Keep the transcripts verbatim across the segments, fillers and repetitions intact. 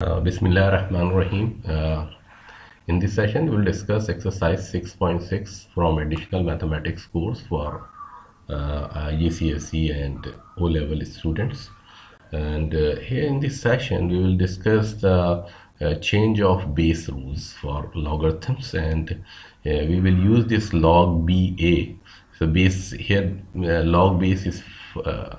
Uh, Bismillah ar-Rahman ar-Rahim. Uh, in this session, we will discuss exercise six point six from Additional Mathematics course for uh, I G C S E and O level students. And uh, here in this session, we will discuss the uh, change of base rules for logarithms, and uh, we will use this log B A. So base here, uh, log base is uh,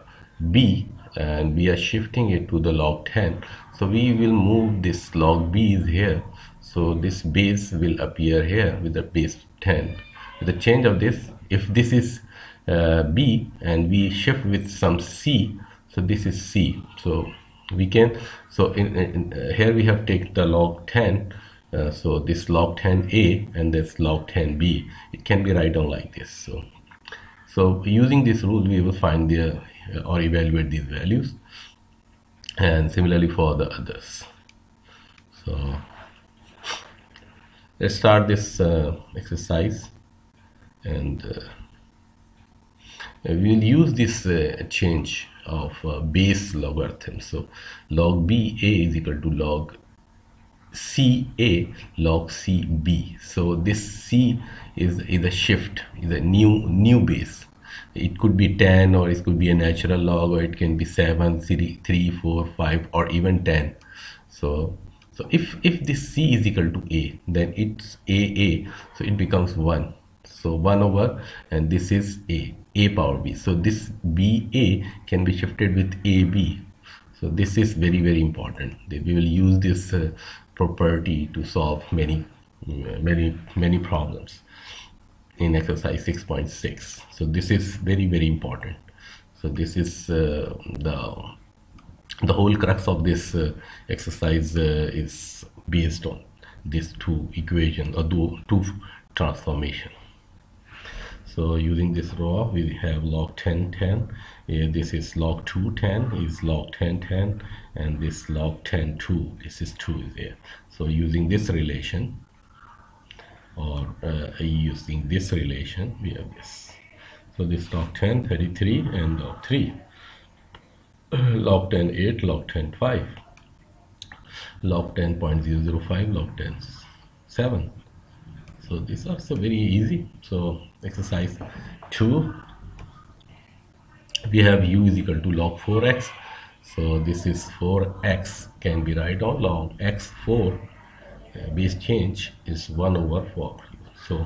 B, and we are shifting it to the log ten. So we will move this log b is here, so this base will appear here with the base ten. With the change of this, if this is uh, b and we shift with some c, so this is c. So we can, so in, in uh, here we have taken the log ten, uh, so this log ten a and this log ten b, it can be written down like this. So so using this rule, we will find the or evaluate these values, and similarly for the others. So let's start this uh, exercise, and uh, we'll use this uh, change of uh, base logarithm. So log B A is equal to log C A log C B. So this C is, is a shift, is a new new base. It could be ten, or it could be a natural log, or it can be seven, three, four, five, or even ten. So so if if this c is equal to a, then it's a a, so it becomes one. So one over, and this is a a power b. So this b a can be shifted with a b. So this is very very important. We will use this uh, property to solve many many many problems in exercise six point six. So this is very very important. So this is uh, the the whole crux of this uh, exercise uh, is based on these two equations or two transformation. So using this raw, we have log ten ten, uh, this is log two ten is log ten ten, and this log ten two, this is two is here. So using this relation, or uh, using this relation, we have this. So this log ten thirty-three and log three, log ten eight, log ten five, log ten point zero zero five, log ten seven. So these are so very easy. So exercise two, we have u is equal to log four x. So this is four x can be written down log x four. Uh, base change is one over four. So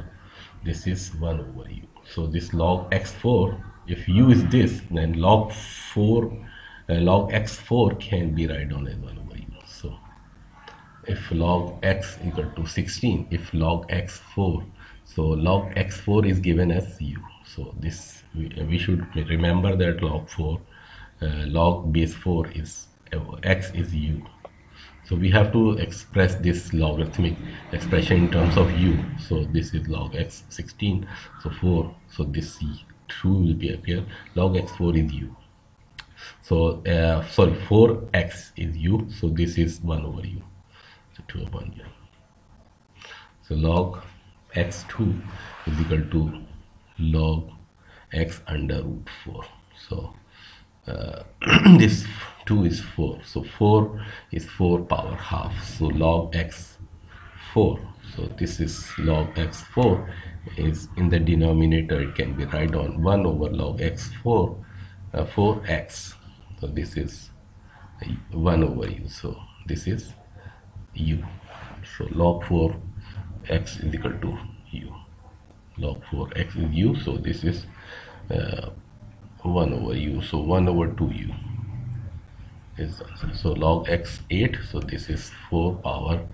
this is one over u. So this log x four, if u is this, then log four uh, log x four can be written down as one over u. So if log x equal to sixteen, if log x four, so log x four is given as u. So this we, we should remember that log four uh, log base four is uh, x is u. So we have to express this logarithmic expression in terms of u. So this is log x sixteen, so four, so this c two will be appear. Log x four is u. So uh, sorry, four x is u. So this is one over u. So two upon u. So log x two is equal to log x under root four. So uh, this two is four, so four is four power half, so log x four. So this is log x four is in the denominator, it can be written on one over log x four, uh, four x. So this is one over u. So this is u. So log four x is equal to u. Log four x is u. So this is uh, one over u. So one over two u is answer. So log x eight, so this is four power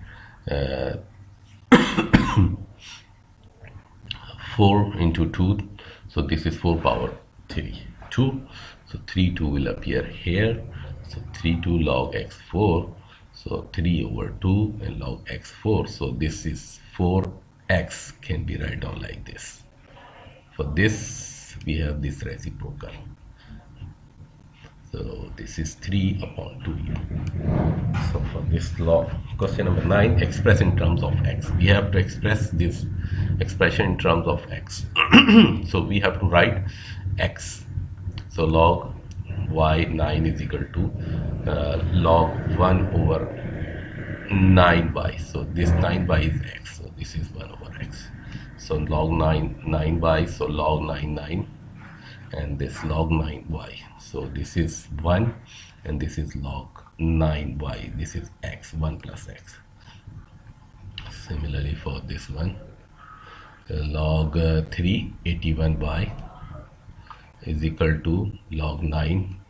uh, four into two, so this is four power three two, so three two will appear here. So three two log x four, so three over two and log x four. So this is four x can be written down like this. For this we have this reciprocal. So this is three upon two u. So for this log, question number nine, express in terms of x. We have to express this expression in terms of x. So we have to write x. So log y nine is equal to uh, log one over nine by, so this nine by is x, so this is one over x, so log nine nine by, so log nine nine, and this log nine y, so this is one, and this is log nine y, this is x, one plus x. Similarly for this one, log uh, three, eighty-one y is equal to log nine,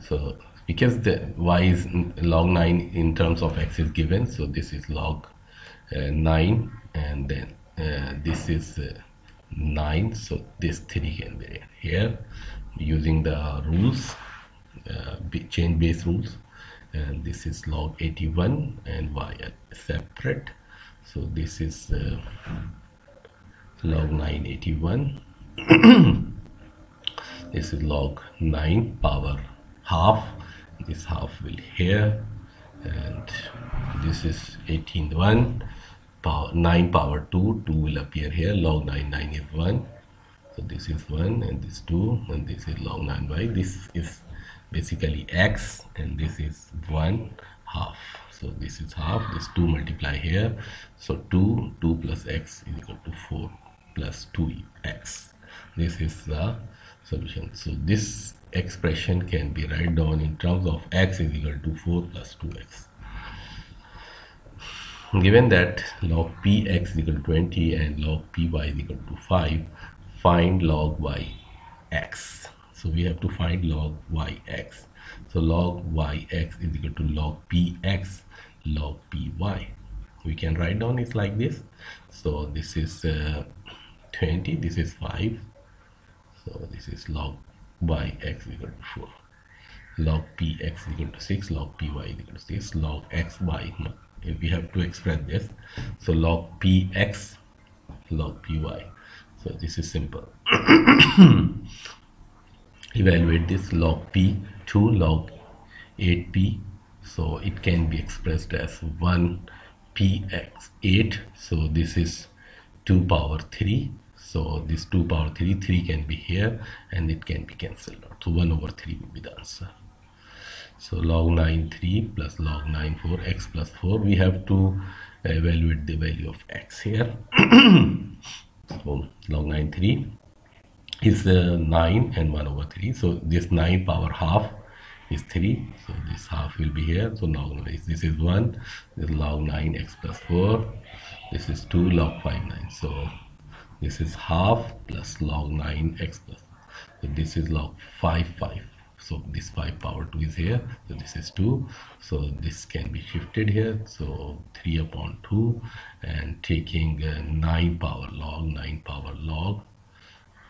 so because the y is log nine in terms of x is given, so this is log uh, nine, and then uh, this is uh, nine, so this three can be written here using the rules, uh, change base rules, and this is log eighty-one and y are separate, so this is uh, log nine eighty-one this is log nine power half, this half will here, and this is eighteen one power nine power two, two will appear here, log nine nine is one, so this is one, and this two, and this is log nine y, this is basically x, and this is one half, so this is half, this two multiply here, so two, two plus x is equal to four plus two x, this is the solution. So this expression can be written down in terms of x is equal to four plus two x. Given that log px is equal to twenty and log py is equal to five, find log yx. So we have to find log yx. So log yx is equal to log px log py. We can write down it like this. So this is uh, twenty, this is five. So this is log by x equal to four, log px equal to six, log py equal to six, log x by, if we have to express this, so log px log py, so this is simple. Evaluate this, log p two log eight p, so it can be expressed as one px eight, so this is two power three, so this two power three, three can be here and it can be cancelled out, so one over three will be the answer. So log nine three plus log nine four, x plus four, we have to evaluate the value of x here. So log nine three is uh, nine and one over three, so this nine power half is three, so this half will be here, so log nine, this is one, this is log nine x plus four, this is two log five nine, so this is half plus log nine x plus, so this is log five five, so this five power two is here, so this is two, so this can be shifted here, so three upon two, and taking uh, nine power log nine power log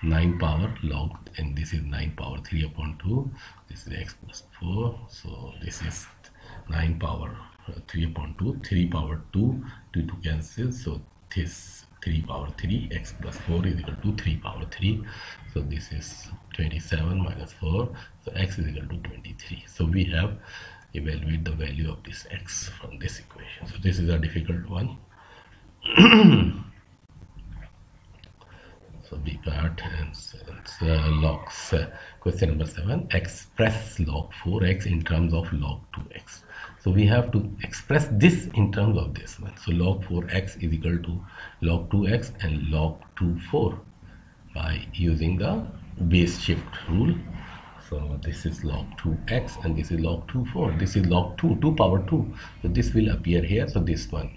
nine power log, and this is nine power three upon two, this is x plus four, so this is nine power three upon two, three power two, two to cancel, so this three power three, x plus four is equal to three power three, so this is twenty-seven minus four, so x is equal to twenty-three. So we have evaluated the value of this x from this equation. So this is a difficult one. So we got uh, log uh, question number seven, express log four x in terms of log two x. So we have to express this in terms of this one. So log four x is equal to log two x and log two four by using the base shift rule. So this is log two x and this is log two four. This is log two, two power two. So this will appear here. So this one.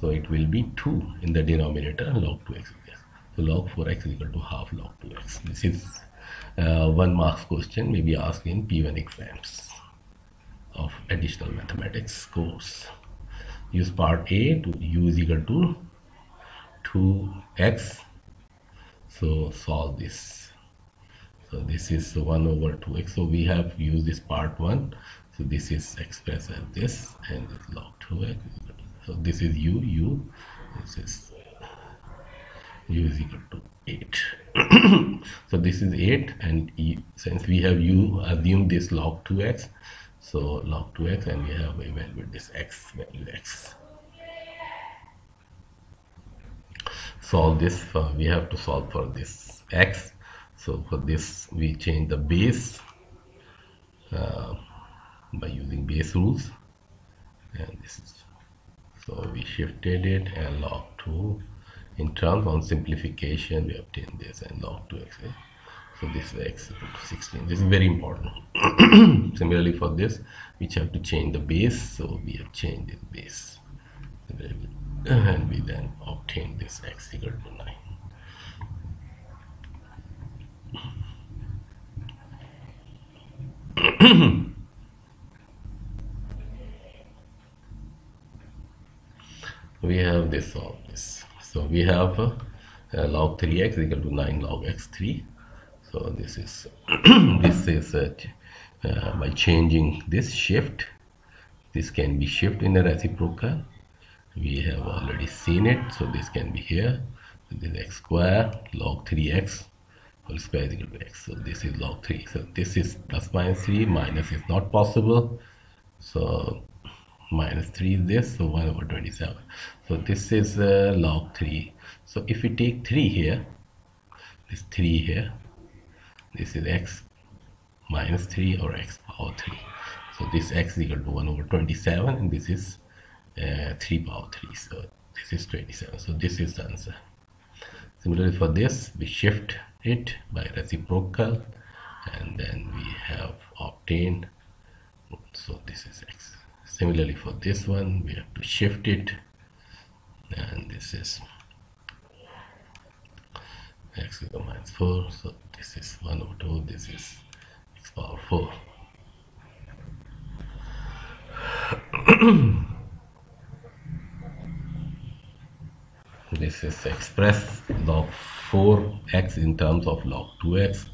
So it will be two in the denominator, log two x. So log four x is equal to half log two x. This is uh, one marks question, may be asked in P one exams of additional mathematics course. Use part A to u is equal to two x, so solve this. So this is one over two x, so we have used this part one, so this is expressed as this, and it's log two x, so this is u, u, this is u is equal to eight. So this is eight, and e, since we have u, assume this log two x, so log two x, and we have evaluated this x value x. Solve this, uh, we have to solve for this x. So for this we change the base uh, by using base rules, and this text. So we shifted it and log two. In terms of simplification, we obtain this and log two x. So this is x equal to sixteen. This is very important. Similarly for this, we have to change the base. So we have changed this base. And we then obtain this x equal to nine. We have this solve this. So we have uh, uh, log three x equal to nine log x three. So this is this is uh, uh, by changing this shift. This can be shift in the reciprocal. We have already seen it. So this can be here. So this is x square log three x. Whole square is equal to x. So this is log three. So this is plus minus three. Minus is not possible. So minus three is this. So one over twenty-seven. So this is uh, log three. So if we take three here, this three here, this is x minus three or x power three. So this x is equal to one over twenty-seven, and this is uh, three power three. So this is twenty-seven. So this is the answer. Similarly for this, we shift it by reciprocal, and then we have obtained, so this is x. Similarly for this one, we have to shift it, and this is x is minus four. So this is one over two, this is x power four. This is express log four x in terms of log two x.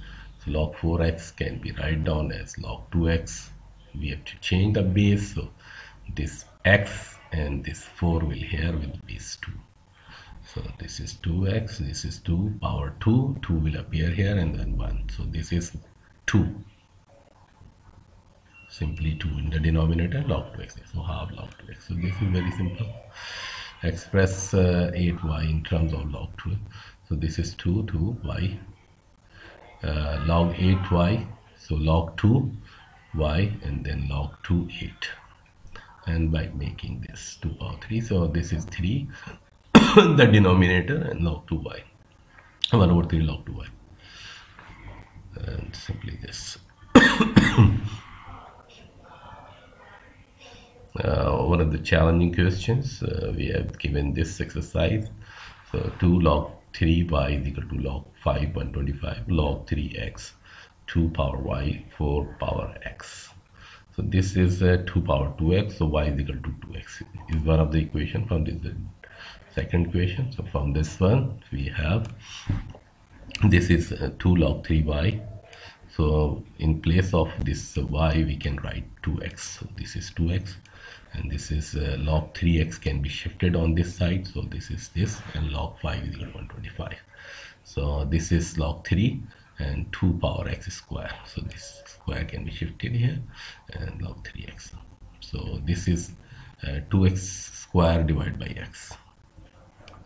So log four x can be written down as log two x. We have to change the base, so this x and this four will here with base two. So this is two x, this is two power two, two will appear here, and then one. So this is two, simply two in the denominator, log two x, so half log two x. So this is very simple. Express uh, eight y in terms of log two. So this is two to y uh, log eight y, so log two y and then log two eight, and by making this two power three, so this is three the denominator and log two y, one over three log two y, and simply this. Uh, one of the challenging questions, uh, we have given this exercise. So two log three y is equal to log five one twenty-five log three x, two power y, four power x. So this is uh, two power two x, so y is equal to two x is one of the equation from this second equation. So from this one we have, this is uh, two log three y. So in place of this y, we can write two x. So this is two x, and this is uh, log three x can be shifted on this side. So this is this, and log five is equal to one twenty-five. So this is log three and two power x square. So this square can be shifted here, and log three x. So this is uh, two x square divided by x.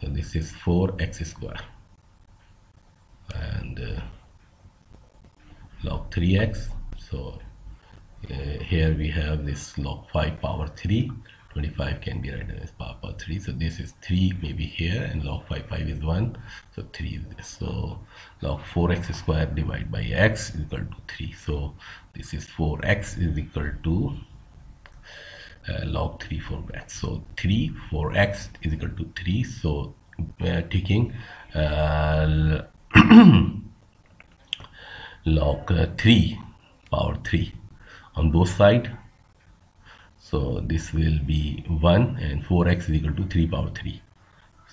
So this is four x square. And uh, log three x, so uh, here we have this log five power three, twenty-five can be written as power, power three, so this is three maybe here, and log five, five is one, so three is this. So log four x square divided by x is equal to three, so this is four x is equal to uh, log three, four x, so three, four x is equal to three, so we are taking uh, log uh, three power three on both sides, so this will be one, and four x is equal to three power three,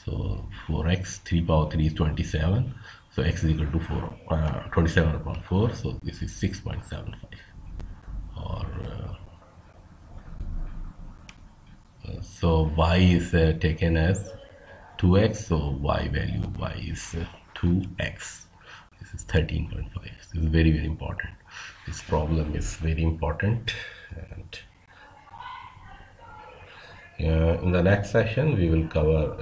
so four x, three power three is twenty-seven, so x is equal to four, uh, twenty-seven upon four, so this is six point seven five, or uh, so y is uh, taken as two x, so y value y is uh, two x. This is thirteen point five. This is very, very important. This problem is very important. And uh, in the next session, we will cover